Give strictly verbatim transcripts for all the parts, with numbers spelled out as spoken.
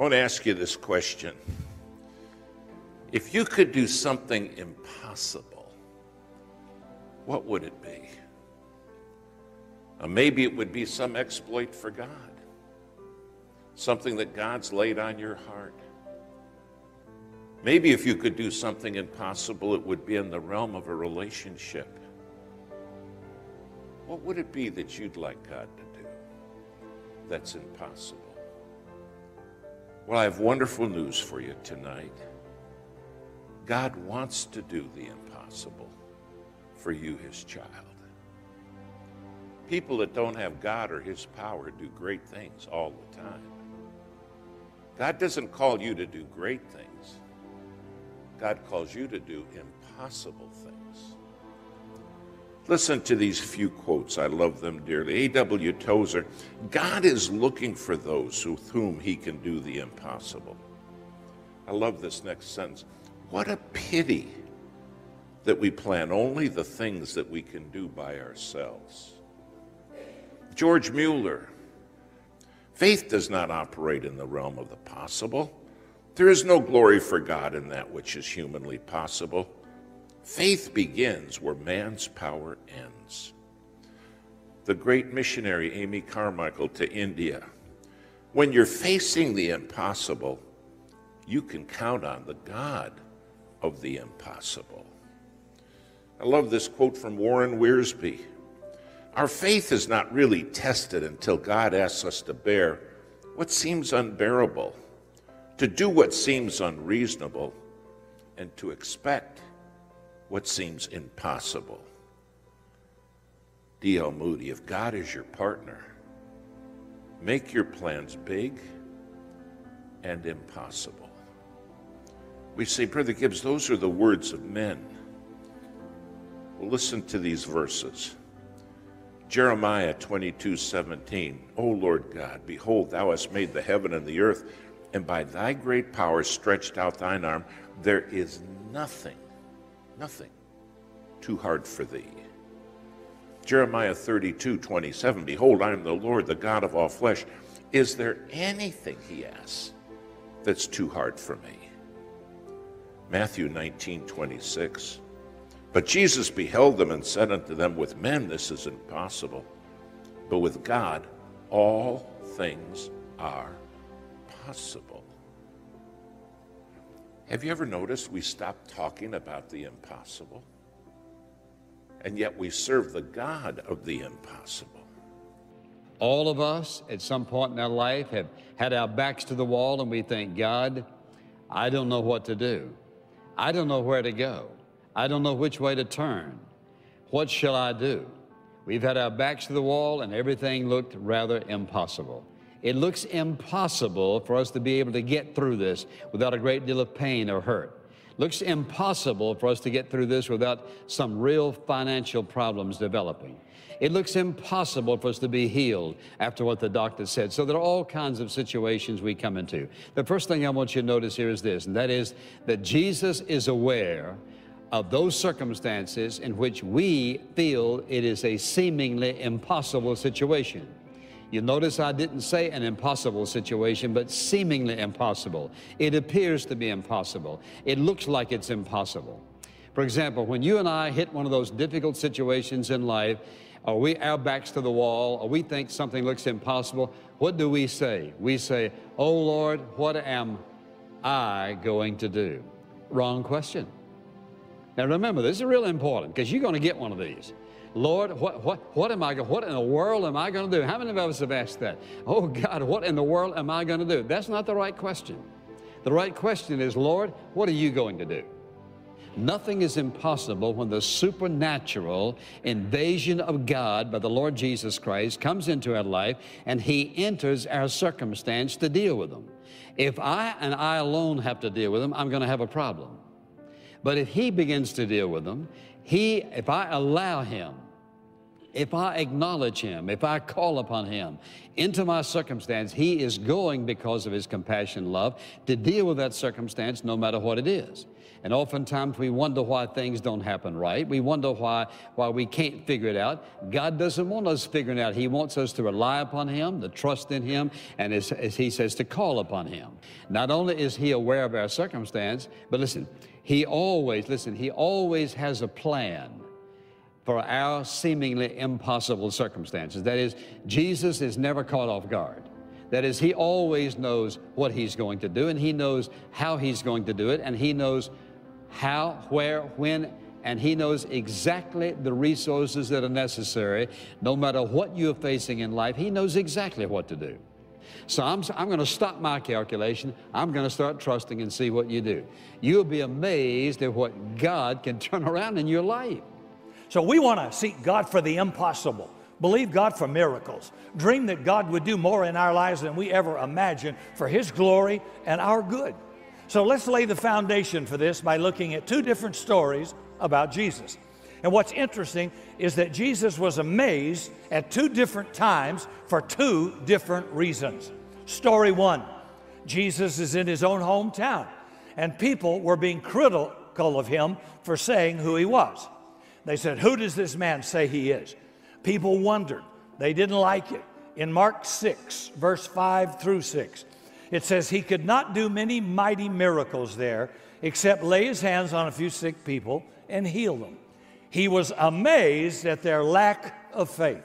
I want to ask you this question. If you could do something impossible, what would it be? Or maybe it would be some exploit for God, something that God's laid on your heart. Maybe if you could do something impossible, it would be in the realm of a relationship. What would it be that you'd like God to do that's impossible? Well, I have wonderful news for you tonight. God wants to do the impossible for you, his child. People that don't have God or his power do great things all the time. God doesn't call you to do great things. God calls you to do impossible things. Listen to these few quotes. I love them dearly. A W Tozer, God is looking for those with whom he can do the impossible. I love this next sentence. What a pity that we plan only the things that we can do by ourselves. George Mueller, faith does not operate in the realm of the possible. There is no glory for God in that which is humanly possible. Faith begins where man's power ends. The great missionary Amy Carmichael to India, when you're facing the impossible, you can count on the God of the impossible. I love this quote from Warren Wiersbe. Our faith is not really tested until God asks us to bear what seems unbearable, to do what seems unreasonable, and to expect what seems impossible. D L Moody, if God is your partner, make your plans big and impossible. We say, Brother Gibbs, those are the words of men. Well, listen to these verses. Jeremiah twenty-two seventeen. O Lord God, behold, thou hast made the heaven and the earth, and by thy great power stretched out thine arm. There is nothing, nothing too hard for thee. Jeremiah thirty-two twenty-seven. Behold, I am the Lord, the God of all flesh. Is there anything, he asks, that's too hard for me? Matthew nineteen twenty-six. But Jesus beheld them and said unto them, with men this is impossible, but with God all things are possible. Have you ever noticed we stop talking about the impossible, and yet we serve the God of the impossible? All of us at some point in our life have had our backs to the wall, and we think, God, I don't know what to do. I don't know where to go. I don't know which way to turn. What shall I do? We've had our backs to the wall, and everything looked rather impossible. It looks impossible for us to be able to get through this without a great deal of pain or hurt. Looks impossible for us to get through this without some real financial problems developing. It looks impossible for us to be healed after what the doctor said. So there are all kinds of situations we come into. The first thing I want you to notice here is this, and that is that Jesus is aware of those circumstances in which we feel it is a seemingly impossible situation. You notice I didn't say an impossible situation, but seemingly impossible. It appears to be impossible. It looks like it's impossible. For example, when you and I hit one of those difficult situations in life, or we our backs to the wall, or we think something looks impossible, what do we say? We say, oh Lord, what am I going to do? Wrong question. Now remember, this is real important, because you're going to get one of these. Lord, what, what, what am I going, what in the world am I going to do? How many of us have asked that? Oh God, what in the world am I going to do? That's not the right question. The right question is, Lord, what are you going to do? Nothing is impossible when the supernatural invasion of God by the Lord Jesus Christ comes into our life and he enters our circumstance to deal with them. If I and I alone have to deal with them, I'm going to have a problem. But if he begins to deal with them, he, if I allow him if I acknowledge him, if I call upon him into my circumstance, he is going, because of his compassion and love, to deal with that circumstance no matter what it is. And oftentimes we wonder why things don't happen right. We wonder why, why we can't figure it out. God doesn't want us figuring it out. He wants us to rely upon him, to trust in him, and as, as he says, to call upon him. Not only is he aware of our circumstance, but listen, he always, listen, he always has a plan for our seemingly impossible circumstances. That is, Jesus is never caught off guard. That is, he always knows what he's going to do, and he knows how he's going to do it, and he knows how, where, when, and he knows exactly the resources that are necessary. No matter what you're facing in life, he knows exactly what to do. So I'm, I'm going to stop my calculation. I'm going to start trusting and see what you do. You'll be amazed at what God can turn around in your life. So we want to seek God for the impossible. Believe God for miracles. Dream that God would do more in our lives than we ever imagined for his glory and our good. So let's lay the foundation for this by looking at two different stories about Jesus. And what's interesting is that Jesus was amazed at two different times for two different reasons. Story one, Jesus is in his own hometown, and people were being critical of him for saying who he was. They said, "Who does this man say he is?" People wondered. They didn't like it. In Mark six, verse five through six, it says, "He could not do many mighty miracles there, except lay his hands on a few sick people and heal them. He was amazed at their lack of faith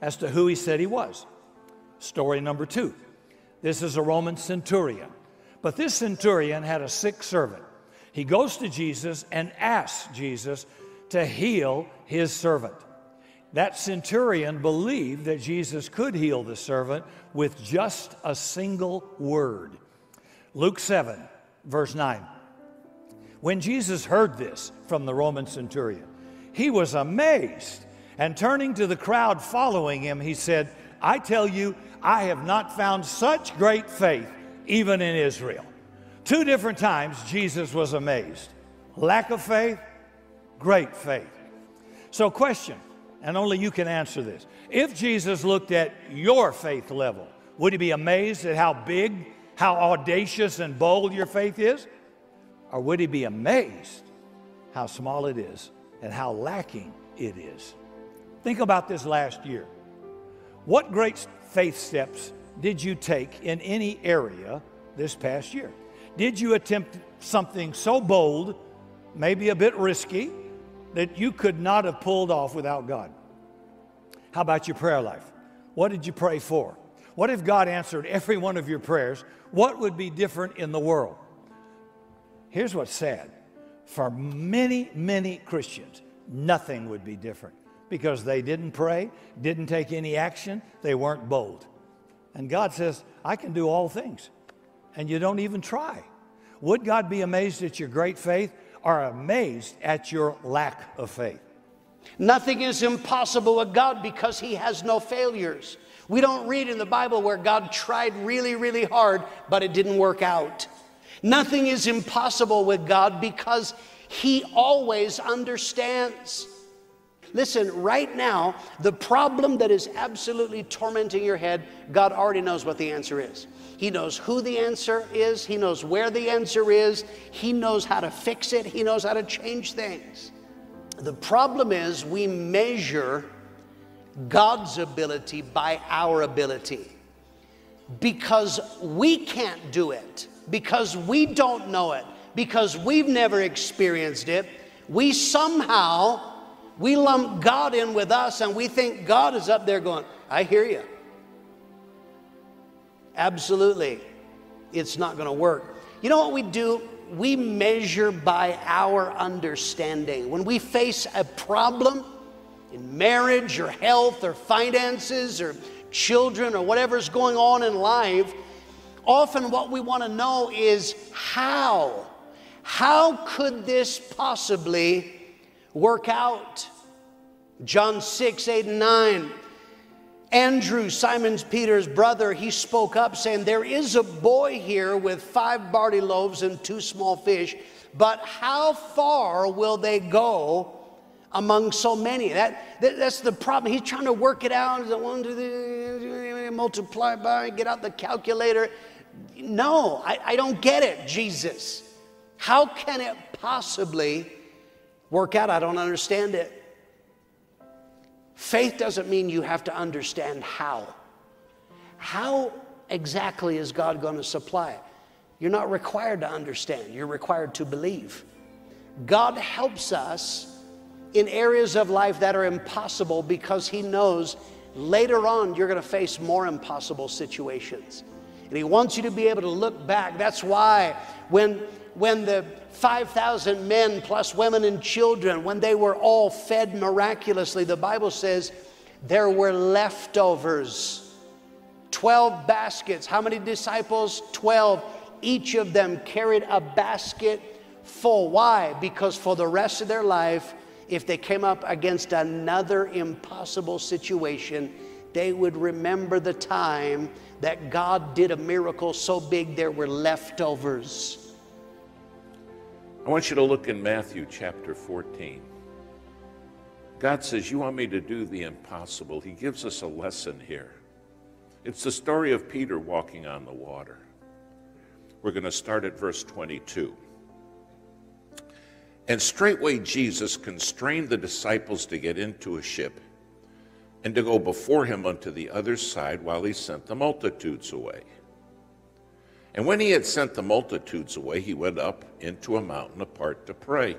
as to who he said he was." Story number two. This is a Roman centurion. But this centurion had a sick servant. He goes to Jesus and asks Jesus to heal his servant. That centurion believed that Jesus could heal the servant with just a single word. Luke seven, verse nine. When Jesus heard this from the Roman centurion, he was amazed, and turning to the crowd following him, he said, "I tell you, I have not found such great faith even in Israel." Two different times Jesus was amazed. Lack of faith, great faith. So question, and only you can answer this. If Jesus looked at your faith level, would he be amazed at how big, how audacious and bold your faith is? Or would he be amazed how small it is and how lacking it is? Think about this last year. What great faith steps did you take in any area this past year? Did you attempt something so bold, maybe a bit risky, that you could not have pulled off without God? How about your prayer life? What did you pray for? What if God answered every one of your prayers? What would be different in the world? Here's what's sad. For many, many Christians, nothing would be different because they didn't pray, didn't take any action, they weren't bold. And God says, "I can do all things," and you don't even try. Would God be amazed at your great faith? Are amazed at your lack of faith? Nothing is impossible with God because he has no failures. We don't read in the Bible where God tried really, really hard, but it didn't work out. Nothing is impossible with God because he always understands. Listen, right now, the problem that is absolutely tormenting your head, God already knows what the answer is. He knows who the answer is. He knows where the answer is. He knows how to fix it. He knows how to change things. The problem is we measure God's ability by our ability because we can't do it, because we don't know it, because we've never experienced it. We somehow... We lump God in with us, and we think God is up there going, "I hear you. Absolutely, it's not going to work." You know what we do? We measure by our understanding. When we face a problem in marriage or health or finances or children or whatever's going on in life, often what we want to know is how. How could this possibly work out? John six, eight, and nine. Andrew, Simon Peter's brother, he spoke up saying, "There is a boy here with five barley loaves and two small fish, but how far will they go among so many. That, that that's the problem. He's trying to work it out. One, two, three, multiply by, get out the calculator. No, I, I don't get it, Jesus. How can it possibly work out? I don't understand it. Faith doesn't mean you have to understand how. How exactly is God going to supply it? You're not required to understand. You're required to believe. God helps us in areas of life that are impossible because He knows later on you're going to face more impossible situations. And He wants you to be able to look back. That's why when, when the five thousand men plus women and children, when they were all fed miraculously, the Bible says there were leftovers. twelve baskets. How many disciples? twelve. Each of them carried a basket full. Why? Because for the rest of their life, if they came up against another impossible situation, they would remember the time that God did a miracle so big there were leftovers. I want you to look in Matthew chapter fourteen. God says, you want me to do the impossible. He gives us a lesson here. It's the story of Peter walking on the water. We're going to start at verse twenty-two. And straightway Jesus constrained the disciples to get into a ship and to go before him unto the other side while he sent the multitudes away. And when he had sent the multitudes away, he went up into a mountain apart to pray.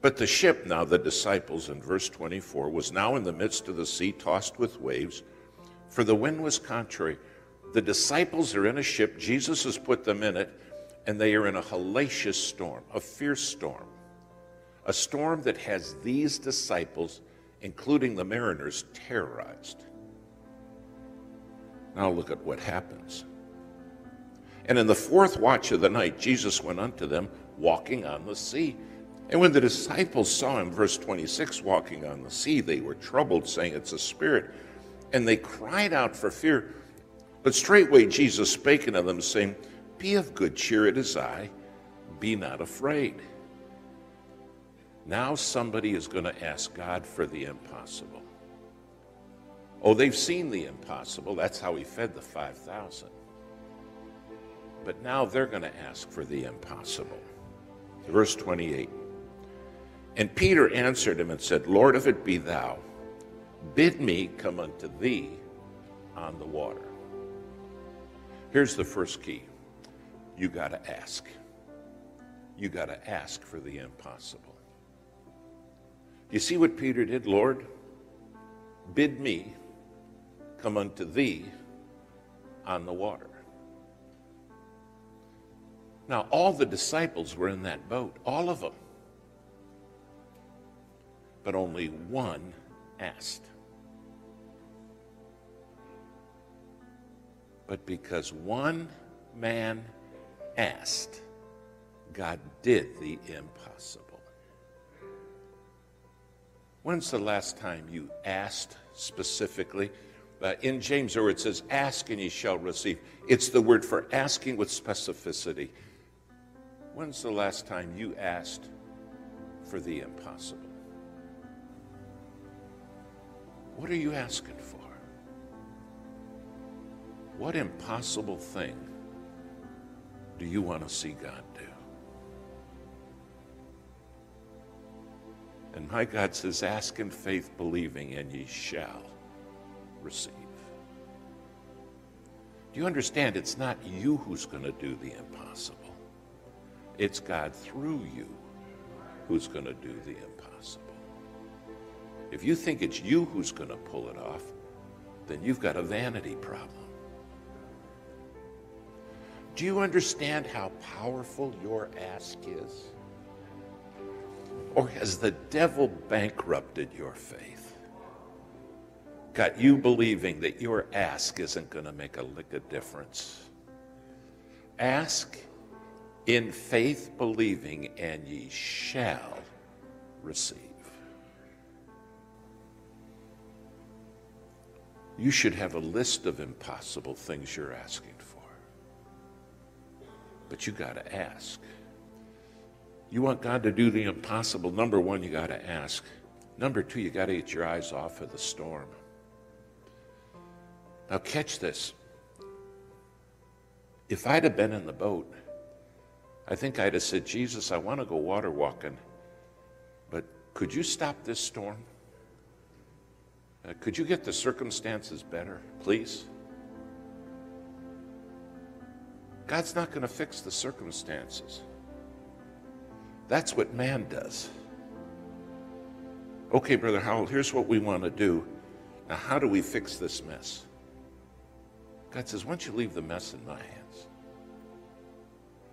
But the ship, now the disciples, in verse twenty-four, was now in the midst of the sea, tossed with waves, for the wind was contrary. The disciples are in a ship, Jesus has put them in it, and they are in a hellacious storm, a fierce storm, a storm that has these disciples, including the mariners, terrorized. Now look at what happens. And in the fourth watch of the night, Jesus went unto them, walking on the sea. And when the disciples saw him, verse twenty-six, walking on the sea, they were troubled, saying, it's a spirit. And they cried out for fear. But straightway Jesus spake unto them, saying, be of good cheer, it is I, be not afraid. Now somebody is going to ask God for the impossible. Oh, they've seen the impossible. That's how he fed the five thousand. But now they're going to ask for the impossible. Verse twenty-eight. And Peter answered him and said, Lord, if it be thou, bid me come unto thee on the water. Here's the first key. You got to ask. You got to ask for the impossible. You see what Peter did? Lord, bid me come unto thee on the water. Now, all the disciples were in that boat, all of them. But only one asked. But because one man asked, God did the impossible. When's the last time you asked specifically? Uh, in James, where it says, ask and ye shall receive. It's the word for asking with specificity. When's the last time you asked for the impossible? What are you asking for? What impossible thing do you want to see God do? And my God says, ask in faith, believing, and ye shall receive. Do you understand? It's not you who's going to do the impossible. It's God through you who's going to do the impossible. If you think it's you who's going to pull it off, then you've got a vanity problem. Do you understand how powerful your ask is? Or has the devil bankrupted your faith? Got you believing that your ask isn't going to make a lick of difference? Ask in faith, believing, and ye shall receive. You should have a list of impossible things you're asking for. But you got to ask. You want God to do the impossible. Number one, you got to ask. Number two, you got to get your eyes off of the storm. Now catch this. If I'd have been in the boat, I think I'd have said, Jesus, I want to go water walking, but could you stop this storm? Uh, could you get the circumstances better, please? God's not going to fix the circumstances. That's what man does. Okay, Brother Howell, here's what we want to do. Now, how do we fix this mess? God says, why don't you leave the mess in my hands?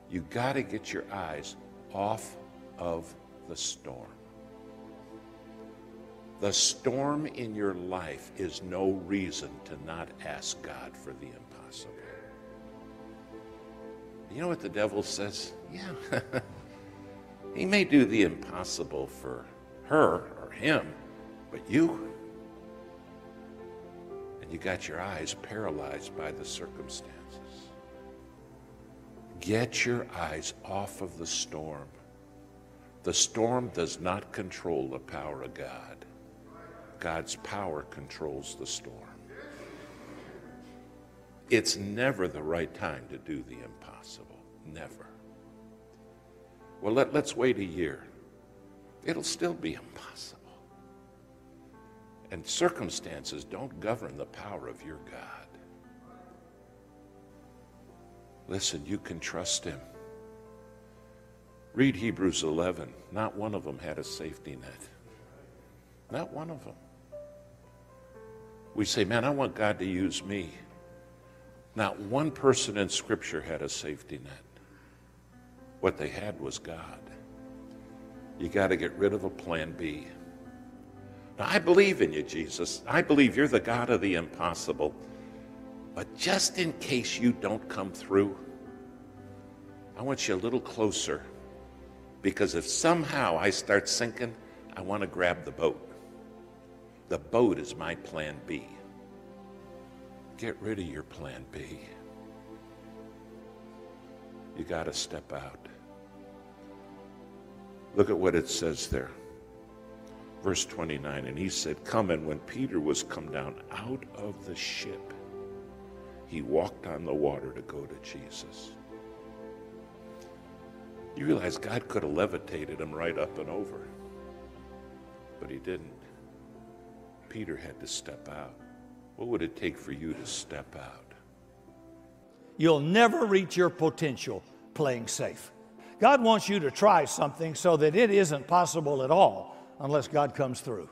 You got to get your eyes off of the storm. The storm in your life is no reason to not ask God for the impossible. You know what the devil says? Yeah, he may do the impossible for her or him, but you, and you got your eyes paralyzed by the circumstances. Get your eyes off of the storm. The storm does not control the power of God. God's power controls the storm. It's never the right time to do the impossible. Never. Well, let, let's wait a year. It'll still be impossible. And circumstances don't govern the power of your God. Listen, you can trust Him. Read Hebrews eleven. Not one of them had a safety net. Not one of them. We say, man, I want God to use me. Not one person in Scripture had a safety net. What they had was God. You got to get rid of a plan B. Now, I believe in you, Jesus. I believe you're the God of the impossible. But just in case you don't come through, I want you a little closer. Because if somehow I start sinking, I want to grab the boat. The boat is my plan B. Get rid of your plan B. You got to step out. Look at what it says there. Verse twenty-nine, and he said, come, and when Peter was come down out of the ship, he walked on the water to go to Jesus. You realize God could have levitated him right up and over, but he didn't. Peter had to step out. What would it take for you to step out? You'll never reach your potential playing safe. God wants you to try something so that it isn't possible at all unless God comes through.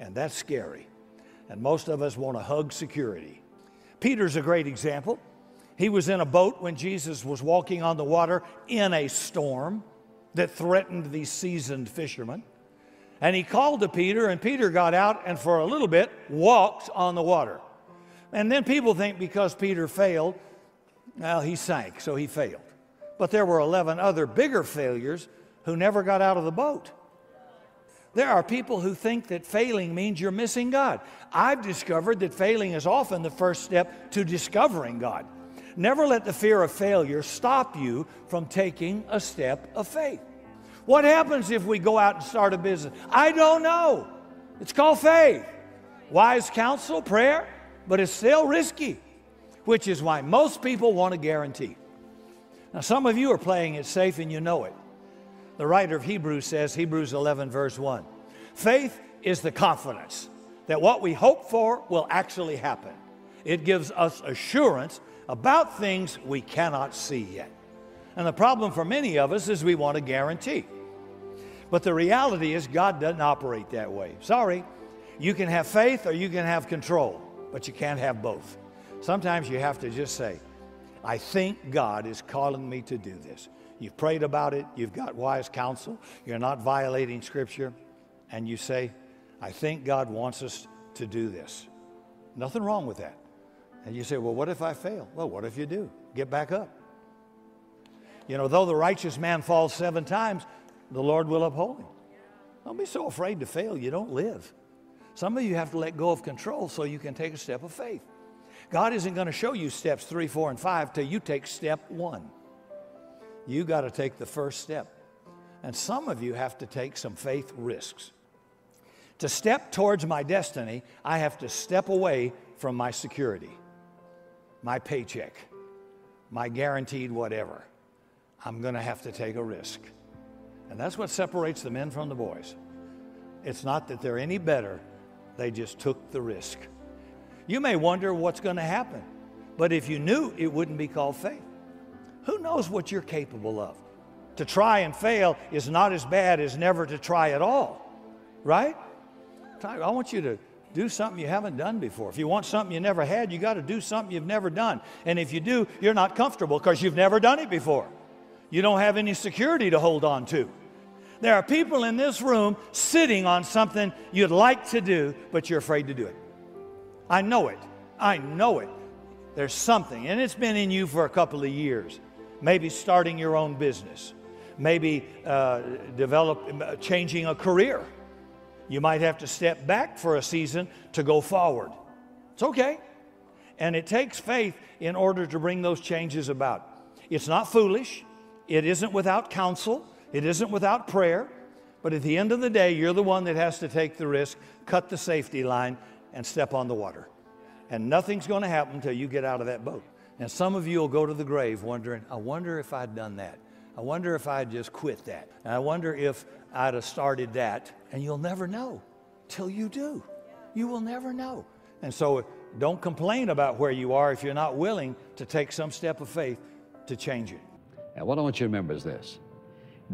And that's scary. And most of us want to hug security. Peter's a great example. He was in a boat when Jesus was walking on the water in a storm that threatened these seasoned fishermen. And he called to Peter, and Peter got out and for a little bit walked on the water. And then people think because Peter failed, well, he sank, so he failed. But there were eleven other bigger failures who never got out of the boat. There are people who think that failing means you're missing God. I've discovered that failing is often the first step to discovering God. Never let the fear of failure stop you from taking a step of faith. What happens if we go out and start a business? I don't know. It's called faith. Wise counsel, prayer, but it's still risky, which is why most people want a guarantee. Now, some of you are playing it safe and you know it. The writer of Hebrews says, Hebrews eleven verse one, faith is the confidence that what we hope for will actually happen. It gives us assurance about things we cannot see yet. And the problem for many of us is we want a guarantee. But the reality is God doesn't operate that way. Sorry, you can have faith or you can have control, but you can't have both. Sometimes you have to just say, I think God is calling me to do this. You've prayed about it, you've got wise counsel, you're not violating Scripture, and you say, I think God wants us to do this. Nothing wrong with that. And you say, well, what if I fail? Well, what if you do? Get back up. You know, though the righteous man falls seven times, the Lord will uphold him. Don't be so afraid to fail, you don't live. Some of you have to let go of control so you can take a step of faith. God isn't going to show you steps three, four, and five till you take step one. You got to take the first step. And some of you have to take some faith risks. To step towards my destiny, I have to step away from my security, my paycheck, my guaranteed whatever. I'm going to have to take a risk. And that's what separates the men from the boys. It's not that they're any better. They just took the risk. You may wonder what's going to happen, but if you knew, it wouldn't be called faith. Who knows what you're capable of? To try and fail is not as bad as never to try at all, right? I want you to do something you haven't done before. If you want something you never had, you got to do something you've never done. And if you do, you're not comfortable because you've never done it before. You don't have any security to hold on to. There are people in this room sitting on something you'd like to do, but you're afraid to do it. I know it. I know it. There's something, and it's been in you for a couple of years. Maybe starting your own business. Maybe uh, develop, changing a career. You might have to step back for a season to go forward. It's okay. And it takes faith in order to bring those changes about. It's not foolish. It isn't without counsel. It isn't without prayer. But at the end of the day, you're the one that has to take the risk, cut the safety line, and step on the water. And nothing's going to happen until you get out of that boat. And some of you will go to the grave wondering, I wonder if I'd done that. I wonder if I'd just quit that. And I wonder if I'd have started that. And you'll never know till you do. You will never know. And so don't complain about where you are if you're not willing to take some step of faith to change it. And what I want you to remember is this.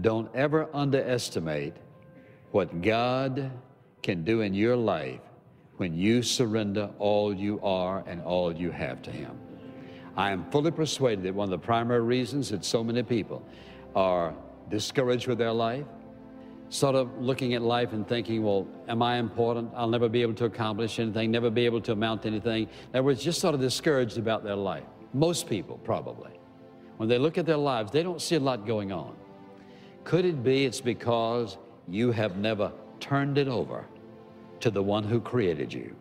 Don't ever underestimate what God can do in your life when you surrender all you are and all you have to Him. I am fully persuaded that one of the primary reasons that so many people are discouraged with their life, sort of looking at life and thinking, well, am I important? I'll never be able to accomplish anything, never be able to amount to anything. In other words, just sort of discouraged about their life. Most people, probably. When they look at their lives, they don't see a lot going on. Could it be it's because you have never turned it over to the one who created you,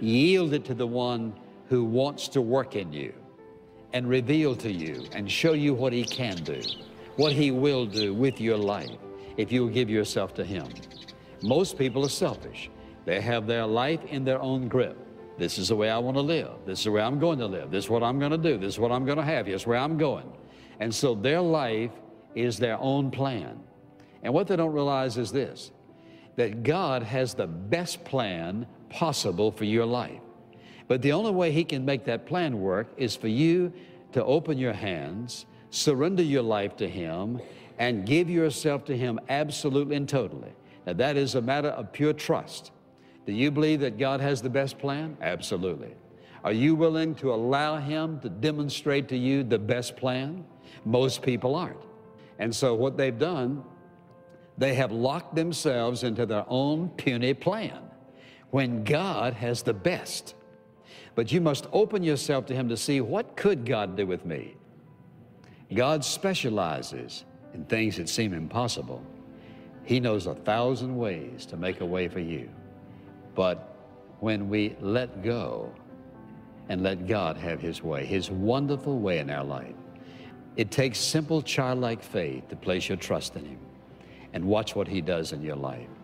yielded to the one who wants to work in you, and reveal to you and show you what He can do, what He will do with your life if you will give yourself to Him. Most people are selfish. They have their life in their own grip. This is the way I want to live. This is the way I'm going to live. This is what I'm going to do. This is what I'm going to have. Here's where I'm going. And so their life is their own plan. And what they don't realize is this, that God has the best plan possible for your life. But the only way He can make that plan work is for you to open your hands, surrender your life to Him, and give yourself to Him absolutely and totally. Now, that is a matter of pure trust. Do you believe that God has the best plan? Absolutely. Are you willing to allow Him to demonstrate to you the best plan? Most people aren't. And so what they've done, they have locked themselves into their own puny plan when God has the best. But you must open yourself to Him to see, what could God do with me? God specializes in things that seem impossible. He knows a thousand ways to make a way for you. But when we let go and let God have His way, His wonderful way in our life, it takes simple childlike faith to place your trust in Him and watch what He does in your life.